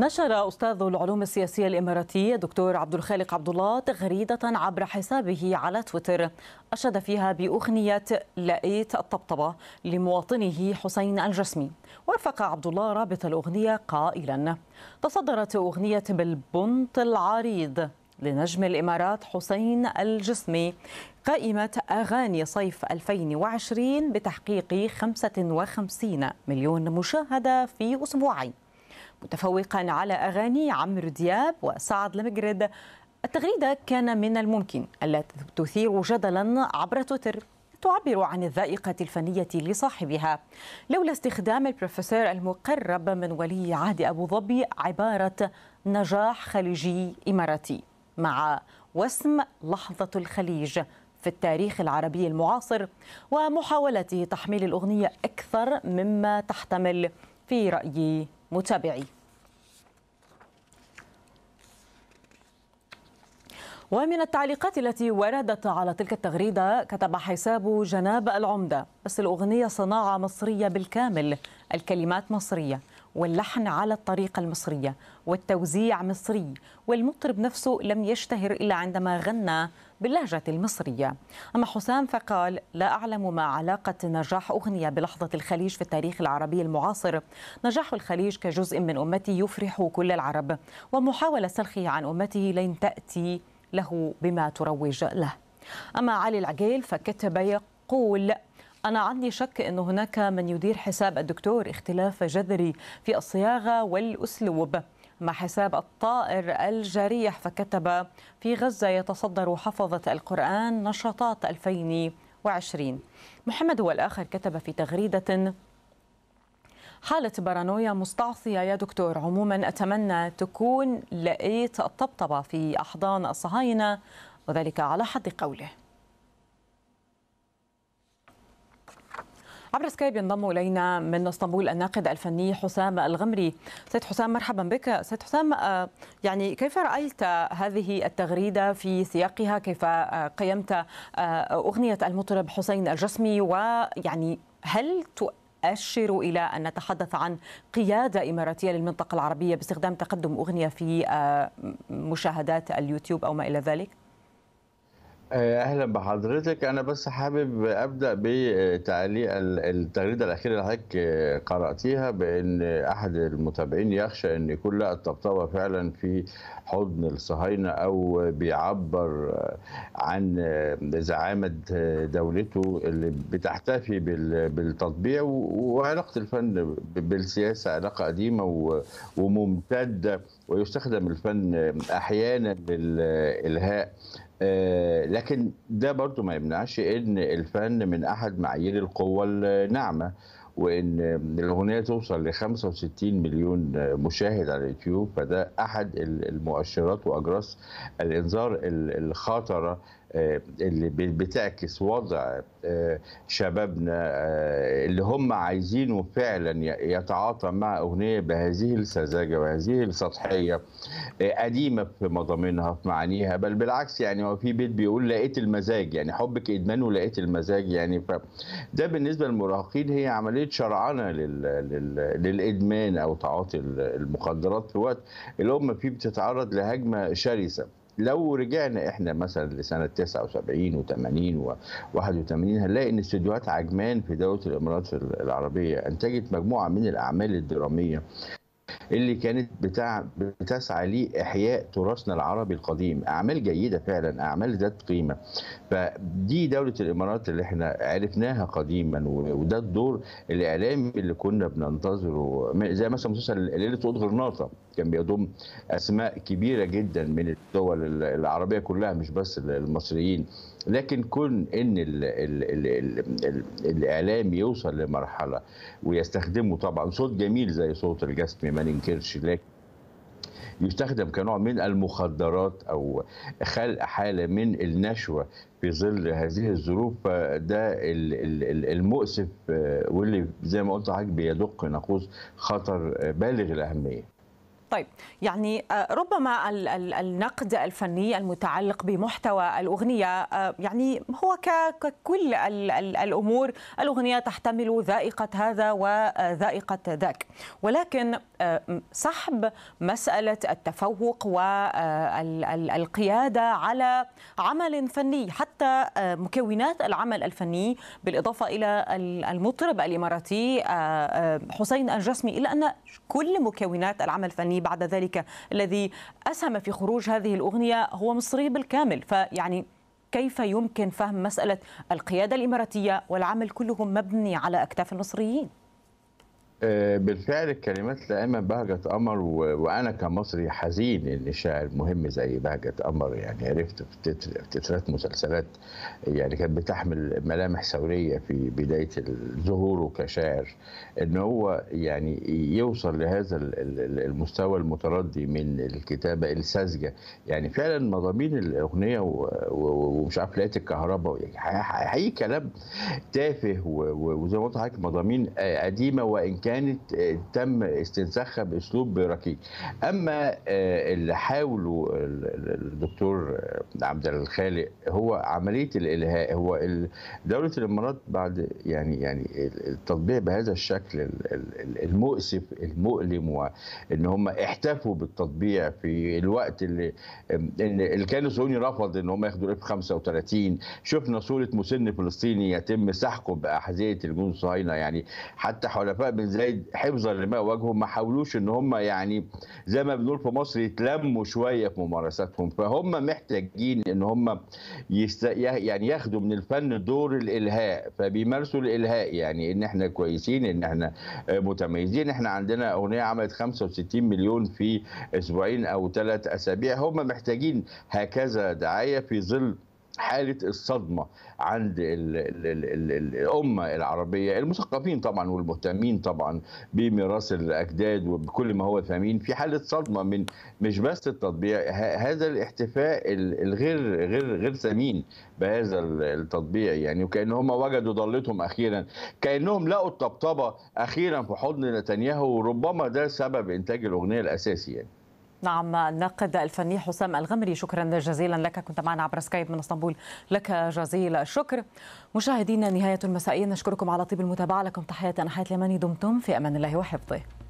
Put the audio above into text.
نشر أستاذ العلوم السياسية الإماراتي دكتور عبد الخالق عبد الله تغريدة عبر حسابه على تويتر أشاد فيها بأغنية لقيت الطبطبة لمواطنه حسين الجسمي، ورفق عبد الله رابط الأغنية قائلا: تصدرت أغنية بالبنط العريض لنجم الإمارات حسين الجسمي قائمة أغاني صيف 2020 بتحقيق 55 مليون مشاهدة في أسبوعين، متفوقا على أغاني عمرو دياب وسعد المقرد. التغريدة كان من الممكن ألا تثير جدلا عبر تويتر، تعبر عن الذائقة الفنية لصاحبها، لولا استخدام البروفيسور المقرب من ولي عهد أبو ظبي عبارة نجاح خليجي إماراتي مع وسم لحظة الخليج في التاريخ العربي المعاصر، ومحاولته تحميل الأغنية أكثر مما تحتمل في رأي متابعي. ومن التعليقات التي وردت على تلك التغريدة كتب حساب جناب العمدة: بس الأغنية صناعة مصرية بالكامل، الكلمات مصرية واللحن على الطريقة المصرية والتوزيع مصري، والمطرب نفسه لم يشتهر إلا عندما غنى باللهجة المصرية. أما حسام فقال: لا أعلم ما علاقة نجاح أغنية بلحظة الخليج في التاريخ العربي المعاصر. نجاح الخليج كجزء من أمته يفرح كل العرب، ومحاولة سلخه عن أمته لن تأتي له بما تروج له. أما علي العقيل فكتب يقول: أنا عندي شك أن هناك من يدير حساب الدكتور اختلاف جذري في الصياغة والأسلوب. مع حساب الطائر الجريح فكتب: في غزة يتصدر حفظة القرآن نشاطات 2020. محمد هو الآخر كتب في تغريدة: حالة بارانويا مستعصية يا دكتور. عموما أتمنى تكون لقيت الطبطبة في أحضان الصهاينة، وذلك على حد قوله. عبر سكايب ينضم إلينا من اسطنبول الناقد الفني حسام الغمري. سيد حسام مرحبا بك. سيد حسام، يعني كيف رأيت هذه التغريدة في سياقها؟ كيف قيمت أغنية المطرب حسين الجسمي؟ ويعني هل تؤشر إلى أن نتحدث عن قيادة إماراتية للمنطقة العربية باستخدام تقدم أغنية في مشاهدات اليوتيوب أو ما إلى ذلك؟ اهلا بحضرتك. انا بس حابب ابدا بتعليق التغريده الاخيره اللي حضرتك قراتيها، بان احد المتابعين يخشى ان يكون لقى الطبطبه فعلا في حضن الصهاينه او بيعبر عن زعامه دولته اللي بتحتفي بالتطبيع. وعلاقه الفن بالسياسه علاقه قديمه وممتده، ويستخدم الفن احيانا للالهاء، لكن ده برضو ما يمنعش ان الفن من احد معايير القوه الناعمه، وان الاغنيه توصل ل 65 مليون مشاهد على اليوتيوب، فده احد المؤشرات واجراس الانذار الخطره اللي بتعكس وضع شبابنا اللي هم عايزينه فعلا يتعاطى مع أغنية بهذه السذاجة وهذه السطحية، قديمة في مضامينها في معانيها. بل بالعكس، يعني هو في بيت بيقول لقيت المزاج، يعني حبك إدمان ولقيت المزاج، يعني فده بالنسبة للمراهقين هي عملية شرعنة للإدمان أو تعاطي المخدرات في وقت الأمة فيه بتتعرض لهجمة شرسة. لو رجعنا احنا مثلا لسنه 79 و80 و81 هنلاقي ان استديوهات عجمان في دوله الامارات العربيه انتجت مجموعه من الاعمال الدراميه اللي كانت بتسعى لإحياء تراثنا العربي القديم، أعمال جيدة فعلا، أعمال ذات قيمة. فدي دولة الإمارات اللي احنا عرفناها قديما، وده الدور الإعلامي اللي كنا بننتظره، زي مثلا مسلسل ليلة أوض غرناطة كان بيضم أسماء كبيرة جدا من الدول العربية كلها، مش بس المصريين. لكن كون ان الاعلام يوصل لمرحله ويستخدمه طبعا صوت جميل زي صوت الجسمي ما ننكرش، لكن يستخدم كنوع من المخدرات او خلق حاله من النشوه في ظل هذه الظروف، فده المؤسف واللي زي ما قلت لحضرتك بيدق ناقوس خطر بالغ الاهميه. طيب، يعني ربما النقد الفني المتعلق بمحتوى الأغنية، يعني هو ككل الأمور الأغنية تحتمل ذائقة هذا وذائقة ذاك، ولكن سحب مسألة التفوق والقيادة على عمل فني، حتى مكونات العمل الفني بالإضافة إلى المطرب الإماراتي حسين الجسمي، إلا أن كل مكونات العمل الفني بعد ذلك الذي أسهم في خروج هذه الأغنية هو مصري بالكامل. فيعني كيف يمكن فهم مسألة القيادة الإماراتية والعمل كله مبني على أكتاف المصريين؟ بالفعل الكلمات لأما بهجة قمر، وأنا كمصري حزين إن شاعر مهم زي بهجة قمر يعني عرفت في تترات مسلسلات يعني كانت بتحمل ملامح ثورية في بداية ظهوره كشاعر، إن هو يعني يوصل لهذا المستوى المتردي من الكتابة الساذجة. يعني فعلا مضامين الأغنية ومش عارف لقيت الكهرباء حقيقي كلام تافه، وزي ما قلت لحضرتك مضامين قديمة وإن كانت تم استنساخها باسلوب ركيك. اما اللي حاوله الدكتور عبد الخالق هو عمليه الالهاء. هو دوله الامارات بعد يعني التطبيع بهذا الشكل المؤسف المؤلم، وان هم احتفوا بالتطبيع في الوقت اللي كان الصهيوني رفض ان هم ياخدوا الاف 35. شفنا صوره مسن فلسطيني يتم سحقه باحذيه الجنود الصهاينه، يعني حتى حلفاء بن زايد حفظا لما واجههم ما حاولوش ان هم يعني زي ما بنقول في مصر يتلموا شويه في ممارساتهم. فهم محتاجين ان هم يعني ياخدوا من الفن دور الالهاء، فبيمارسوا الالهاء يعني ان احنا كويسين، ان احنا متميزين، احنا عندنا اغنيه عملت 65 مليون في اسبوعين او 3 اسابيع. هم محتاجين هكذا دعايه في ظل حالة الصدمة عند الأمة العربية، المثقفين طبعا والمهتمين طبعا بميراث الأجداد وبكل ما هو ثمين، في حالة صدمة من مش بس التطبيع، هذا الاحتفاء الغير غير غير ثمين بهذا التطبيع. يعني وكأن هم وجدوا ضلتهم أخيرا، كأنهم لقوا الطبطبة أخيرا في حضن نتنياهو، وربما ده سبب إنتاج الأغنية الأساسي يعني. نعم، الناقد الفني حسام الغمري، شكرا جزيلا لك، كنت معنا عبر سكايب من اسطنبول، لك جزيل الشكر. مشاهدينا، نهاية المسائية، نشكركم على طيب المتابعة، لكم تحية أنا حياة اليماني، دمتم في أمان الله وحفظه.